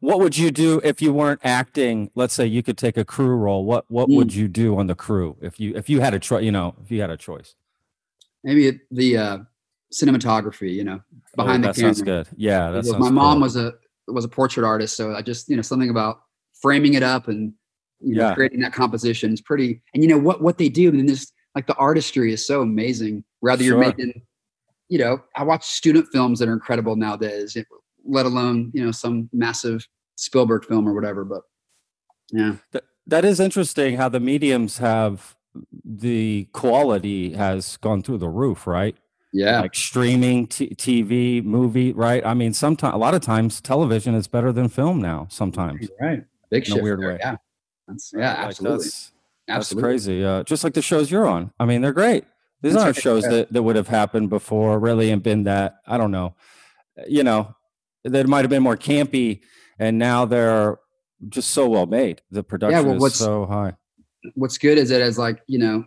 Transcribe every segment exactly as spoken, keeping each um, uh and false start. what would you do if you weren't acting? Let's say you could take a crew role. What what mm. would you do on the crew if you if you had a choice? You know, if you had a choice, maybe the uh, cinematography. You know, behind oh, the camera. That sounds good. Yeah, that sounds my mom cool. was a was a portrait artist, so I just you know something about framing it up and you know, yeah. creating that composition is pretty. And you know what what they do, and this like the artistry is so amazing. Rather sure. you're making, you know, I watch student films that are incredible nowadays. It, let alone, you know, some massive Spielberg film or whatever, but yeah. That, that is interesting how the mediums have the quality has gone through the roof, right? Yeah. Like streaming, t- TV, movie, right? I mean, sometimes, a lot of times television is better than film now sometimes. Right. Big shift in a weird way. Yeah. That's, yeah, like absolutely. That's, absolutely. That's crazy. Uh, just like the shows you're on. I mean, they're great. These that's aren't right. shows that, that would have happened before really and been that, I don't know, you know, that might have been more campy, and now they're just so well made. The production yeah, well, is so high. What's good is that as like, you know,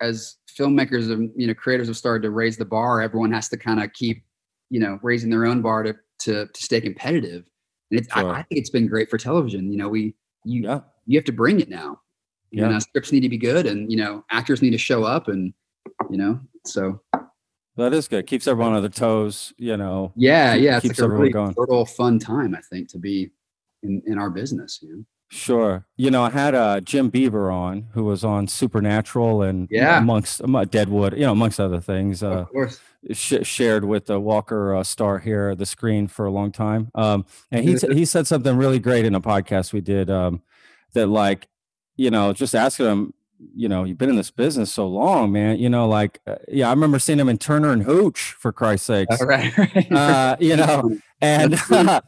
as filmmakers and, you know, creators have started to raise the bar, everyone has to kind of keep, you know, raising their own bar to to, to stay competitive. And it's, sure. I, I think it's been great for television. You know, we, you, yeah. you have to bring it now. You yeah. know, scripts need to be good and, you know, actors need to show up and, you know, so. That is good. Keeps everyone on their toes, you know. Yeah, yeah. Keeps it's like a really going. Total fun time, I think, to be in, in our business. You know? Sure. You know, I had uh, Jim Beaver on, who was on Supernatural and yeah. amongst um, Deadwood, you know, amongst other things. Uh, of course. Sh- shared with the Walker uh, star here, the screen for a long time. Um, and he t- he said something really great in a podcast we did um, that, like, you know, just asking him, you know, you've been in this business so long, man, you know, like, uh, yeah, I remember seeing him in Turner and Hooch, for Christ's sakes, right, right. Uh, you know, and, uh,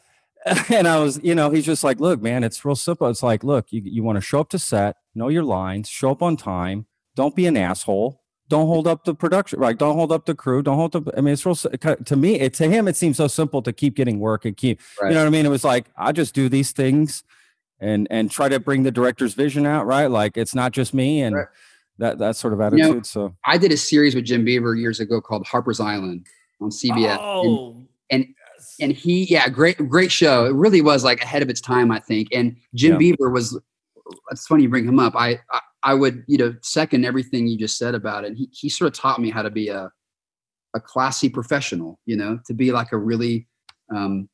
and I was, you know, he's just like, look, man, it's real simple. It's like, look, you, you want to show up to set, know your lines, show up on time. Don't be an asshole. Don't hold up the production, right? Don't hold up the crew. Don't hold up. I mean, it's real, to me, it, to him, it seems so simple to keep getting work and keep, right. you know what I mean? It was like, I just do these things. And and try to bring the director's vision out, right? Like, it's not just me and right. that that sort of attitude. You know, so I did a series with Jim Beaver years ago called Harper's Island on C B S. Oh, and and, yes. and he, yeah, great great show. It really was like ahead of its time, I think. And Jim yeah. Beaver was, it's funny you bring him up. I, I I would, you know, second everything you just said about it. He he sort of taught me how to be a a classy professional, you know, to be like a really um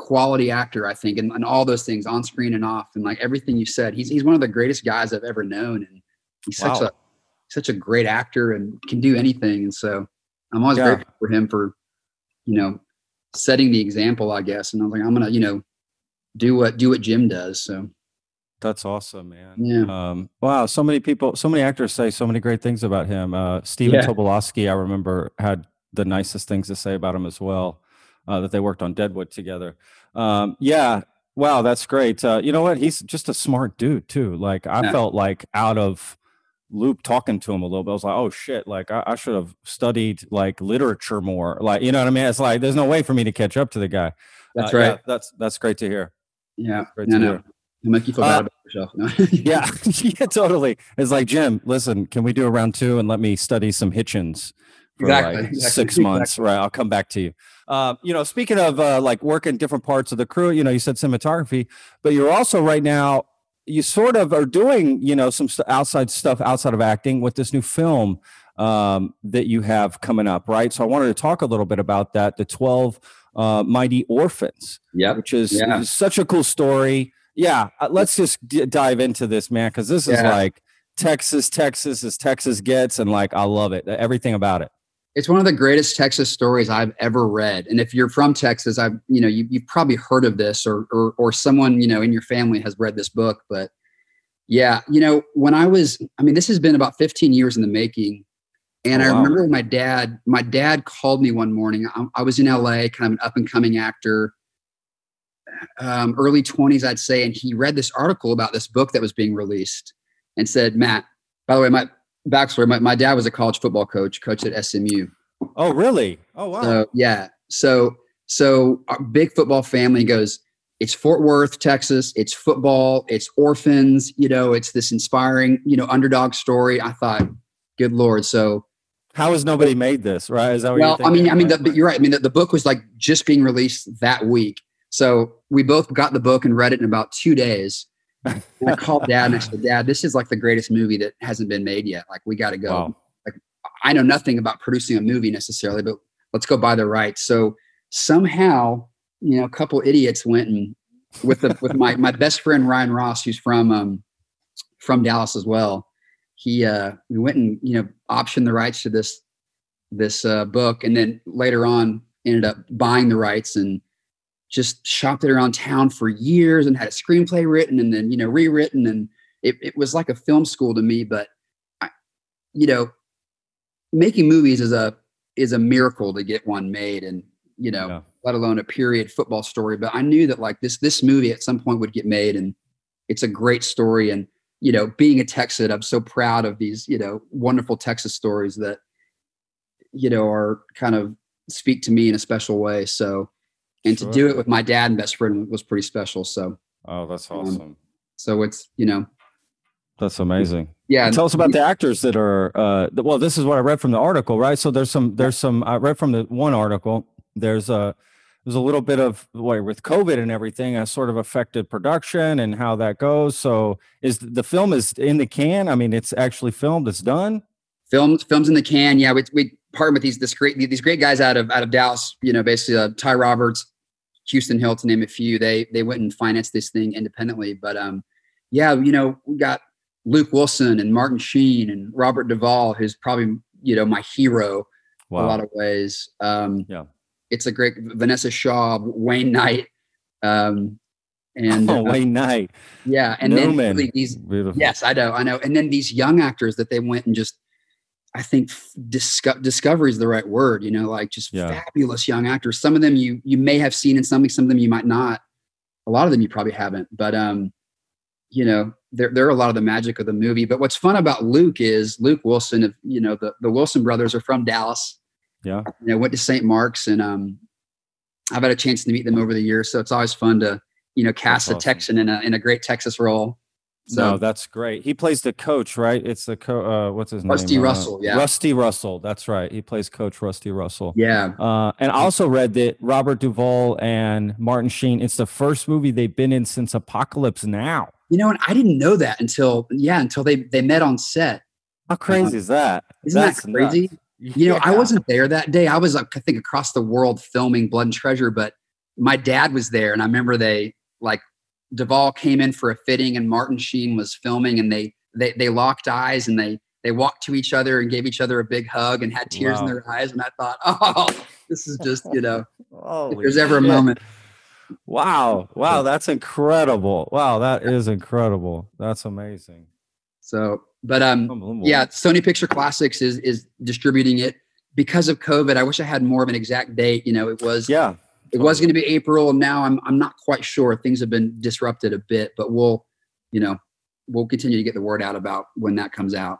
quality actor, I think, and, and all those things on screen and off, and like everything you said, he's he's one of the greatest guys I've ever known, and he's wow. such a such a great actor and can do anything. And so I'm always yeah. grateful for him for, you know, setting the example, I guess. And I was like, I'm gonna, you know, do what do what Jim does. So that's awesome, man. Yeah. Um, wow, so many people, so many actors say so many great things about him. Uh, Stephen yeah. Tobolowsky, I remember, had the nicest things to say about him as well. Uh, that they worked on Deadwood together. Um, yeah. Wow. That's great. Uh, you know what? He's just a smart dude too. Like I yeah. felt like out of loop talking to him a little bit. I was like, oh shit. Like I, I should have studied like literature more. Like, you know what I mean? It's like, there's no way for me to catch up to the guy. That's uh, right. Yeah, that's, that's great to hear. Yeah. Great no, to no. hear. You make you feel bad uh, about yourself. No. yeah. yeah, totally. It's like, Jim, listen, can we do a round two and let me study some Hitchens? For exactly, like exactly. six months, exactly. right? I'll come back to you. Uh, you know, speaking of uh, like working different parts of the crew, you know, you said cinematography, but you're also right now, you sort of are doing, you know, some st- outside stuff outside of acting with this new film um, that you have coming up, right? So I wanted to talk a little bit about that, The twelve uh, Mighty Orphans, yep. which is, yeah. is such a cool story. Yeah, let's just d- dive into this, man, because this yeah. is like Texas, Texas as Texas gets, and like I love it, everything about it. It's one of the greatest Texas stories I've ever read. And if you're from Texas, I've, you know, you, you've probably heard of this or, or, or someone, you know, in your family has read this book, but yeah, you know, when I was, I mean, this has been about fifteen years in the making. And oh, I wow. remember my dad, my dad called me one morning. I, I was in L A, kind of an up and coming actor, um, early twenties, I'd say. And he read this article about this book that was being released and said, Matt, by the way, my, backstory, my, my dad was a college football coach, coached at S M U. Oh, really? Oh, wow. So, yeah. So, so our big football family goes, it's Fort Worth, Texas. It's football. It's orphans. You know, it's this inspiring, you know, underdog story. I thought, good Lord. So how has nobody made this, right? Is that what well, you're thinking? I mean, I mean, the, but you're right. I mean, the, the book was like just being released that week. So we both got the book and read it in about two days. And I called Dad and I said, Dad, this is like the greatest movie that hasn't been made yet. Like, we got to go. Wow. Like, I know nothing about producing a movie necessarily, but let's go buy the rights. So somehow, you know, a couple idiots went and with the, with my, my best friend, Ryan Ross, who's from, um, from Dallas as well. He, uh, we went and, you know, optioned the rights to this, this, uh, book. And then later on ended up buying the rights and just shopped it around town for years and had a screenplay written and then, you know, rewritten. And it, it was like a film school to me, but I, you know, making movies is a, is a miracle to get one made and, you know, yeah. let alone a period football story. But I knew that like this, this movie at some point would get made, and it's a great story. And, you know, being a Texan, I'm so proud of these, you know, wonderful Texas stories that, you know, are kind of speak to me in a special way. So, and sure. to do it with my dad and best friend was pretty special. So, oh, that's awesome. Um, so it's, you know, that's amazing. Yeah. And tell us about the actors that are, uh, well, this is what I read from the article, right? So there's some, there's some, I read from the one article, there's a, there's a little bit of well, with COVID and everything, has sort of affected production and how that goes. So is the film is in the can? I mean, it's actually filmed, it's done. Film, film's in the can. Yeah. We, we, partnered with these this great these great guys out of out of Dallas, you know, basically uh, Ty Roberts, Houston Hill, to name a few. They they went and financed this thing independently, but um, yeah, you know, we got Luke Wilson and Martin Sheen and Robert Duvall, who's probably you know my hero wow. in a lot of ways. Um, yeah, it's a great Vanessa Shaw, Wayne Knight, um, and oh, uh, Wayne Knight, yeah, and no, then really these Beautiful. yes, I know, I know, and then these young actors that they went and just. I think disco discovery is the right word, you know, like just yeah. fabulous young actors. Some of them you, you may have seen in something, some of them you might not, a lot of them you probably haven't, but, um, you know, there, there are a lot of the magic of the movie, but what's fun about Luke is Luke Wilson, of, you know, the, the Wilson brothers are from Dallas. Yeah. You know, went to Saint Mark's and, um, I've had a chance to meet them over the years. So it's always fun to, you know, cast that's a awesome. Texan in a, in a great Texas role. So, no, that's great. He plays the coach, right? It's the co uh, what's his name? Rusty Russell. Yeah, Rusty Russell. That's right. He plays Coach Rusty Russell. Yeah. Uh, and I also read that Robert Duvall and Martin Sheen. It's the first movie they've been in since Apocalypse Now. You know, and I didn't know that until yeah, until they they met on set. How crazy is that? Isn't that crazy? You know, I wasn't there that day. I was, I think, across the world filming Blood and Treasure, but my dad was there, and I remember they like. Duvall came in for a fitting and Martin Sheen was filming and they, they, they locked eyes and they, they walked to each other and gave each other a big hug and had tears wow. in their eyes. And I thought, oh, this is just, you know, if there's ever a shit. moment. Wow. Wow. That's incredible. Wow. That is incredible. That's amazing. So, but, um, yeah, Sony Picture Classics is, is distributing it because of COVID. I wish I had more of an exact date, you know, it was, yeah. It was going to be April. Now I'm I'm not quite sure. Things have been disrupted a bit, but we'll, you know, we'll continue to get the word out about when that comes out.